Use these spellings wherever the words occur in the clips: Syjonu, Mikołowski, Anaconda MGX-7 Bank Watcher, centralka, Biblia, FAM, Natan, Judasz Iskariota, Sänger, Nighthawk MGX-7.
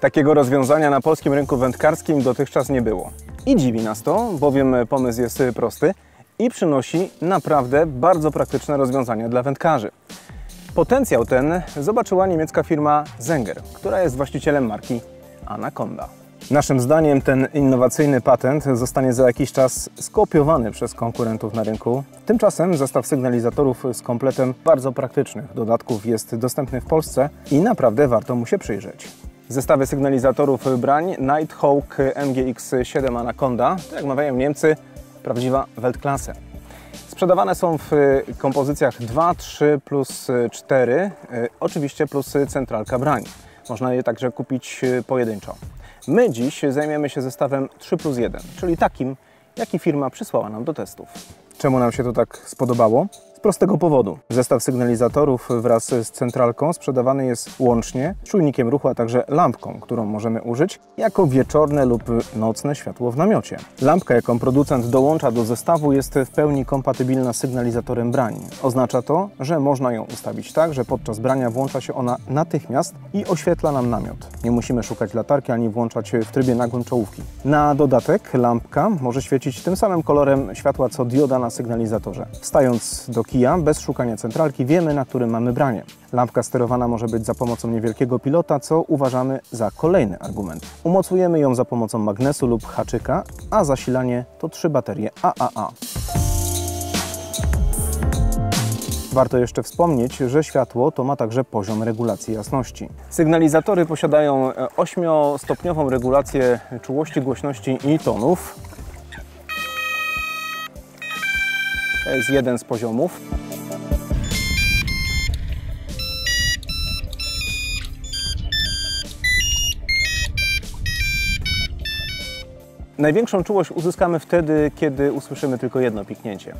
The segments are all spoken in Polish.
Takiego rozwiązania na polskim rynku wędkarskim dotychczas nie było. I dziwi nas to, bowiem pomysł jest prosty i przynosi naprawdę bardzo praktyczne rozwiązania dla wędkarzy. Potencjał ten zobaczyła niemiecka firma Sänger, która jest właścicielem marki Anaconda. Naszym zdaniem ten innowacyjny patent zostanie za jakiś czas skopiowany przez konkurentów na rynku. Tymczasem zestaw sygnalizatorów z kompletem bardzo praktycznych dodatków jest dostępny w Polsce i naprawdę warto mu się przyjrzeć. Zestawy sygnalizatorów brań Nighthawk MGX-7 Anaconda to, jak mawiają Niemcy, prawdziwa Weltklasse. Sprzedawane są w kompozycjach 2, 3 plus 4, oczywiście plus centralka brań. Można je także kupić pojedynczo. My dziś zajmiemy się zestawem 3 plus 1, czyli takim, jaki firma przysłała nam do testów. Czemu nam się to tak spodobało? Z prostego powodu. Zestaw sygnalizatorów wraz z centralką sprzedawany jest łącznie z czujnikiem ruchu, a także lampką, którą możemy użyć jako wieczorne lub nocne światło w namiocie. Lampka, jaką producent dołącza do zestawu, jest w pełni kompatybilna z sygnalizatorem brani. Oznacza to, że można ją ustawić tak, że podczas brania włącza się ona natychmiast i oświetla nam namiot. Nie musimy szukać latarki ani włączać w trybie nagłym czołówki. Na dodatek lampka może świecić tym samym kolorem światła co dioda na sygnalizatorze. Wstając do kija, bez szukania centralki, wiemy, na którym mamy branie. Lampka sterowana może być za pomocą niewielkiego pilota, co uważamy za kolejny argument. Umocujemy ją za pomocą magnesu lub haczyka, a zasilanie to 3 baterie AAA. Warto jeszcze wspomnieć, że światło to ma także poziom regulacji jasności. Sygnalizatory posiadają 8-stopniową regulację czułości, głośności i tonów. To jest jeden z poziomów. Największą czułość uzyskamy wtedy, kiedy usłyszymy tylko jedno piknięcie.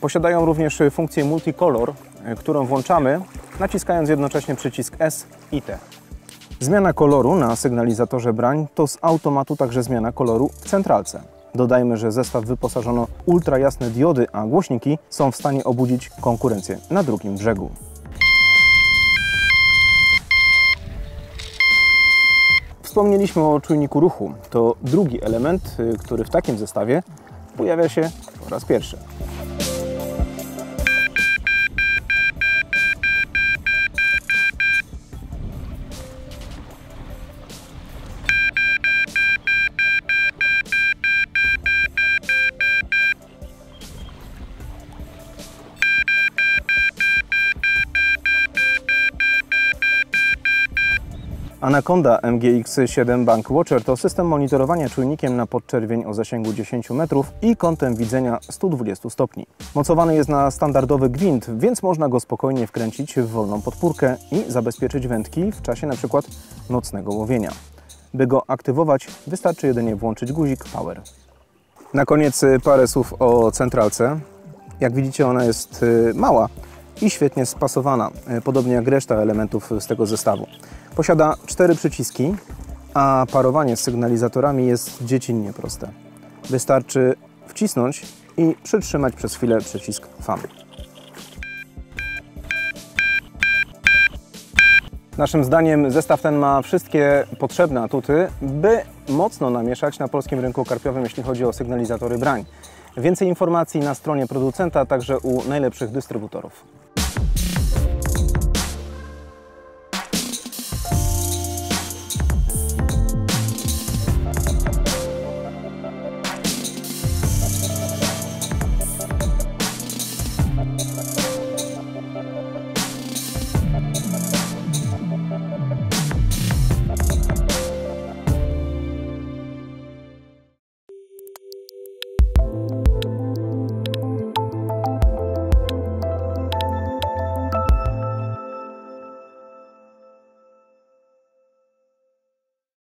Posiadają również funkcję multicolor, którą włączamy, naciskając jednocześnie przycisk S i T. Zmiana koloru na sygnalizatorze brań to z automatu także zmiana koloru w centralce. Dodajmy, że zestaw wyposażono w ultrajasne diody, a głośniki są w stanie obudzić konkurencję na drugim brzegu. Wspomnieliśmy o czujniku ruchu. To drugi element, który w takim zestawie pojawia się po raz pierwszy. Anaconda MGX-7 Bank Watcher to system monitorowania czujnikiem na podczerwień o zasięgu 10 metrów i kątem widzenia 120 stopni. Mocowany jest na standardowy gwint, więc można go spokojnie wkręcić w wolną podpórkę i zabezpieczyć wędki w czasie np. nocnego łowienia. By go aktywować, wystarczy jedynie włączyć guzik Power. Na koniec parę słów o centralce. Jak widzicie, ona jest mała i świetnie spasowana, podobnie jak reszta elementów z tego zestawu. Posiada 4 przyciski, a parowanie z sygnalizatorami jest dziecinnie proste. Wystarczy wcisnąć i przytrzymać przez chwilę przycisk FAM. Naszym zdaniem zestaw ten ma wszystkie potrzebne atuty, by mocno namieszać na polskim rynku karpiowym, jeśli chodzi o sygnalizatory brań. Więcej informacji na stronie producenta, a także u najlepszych dystrybutorów.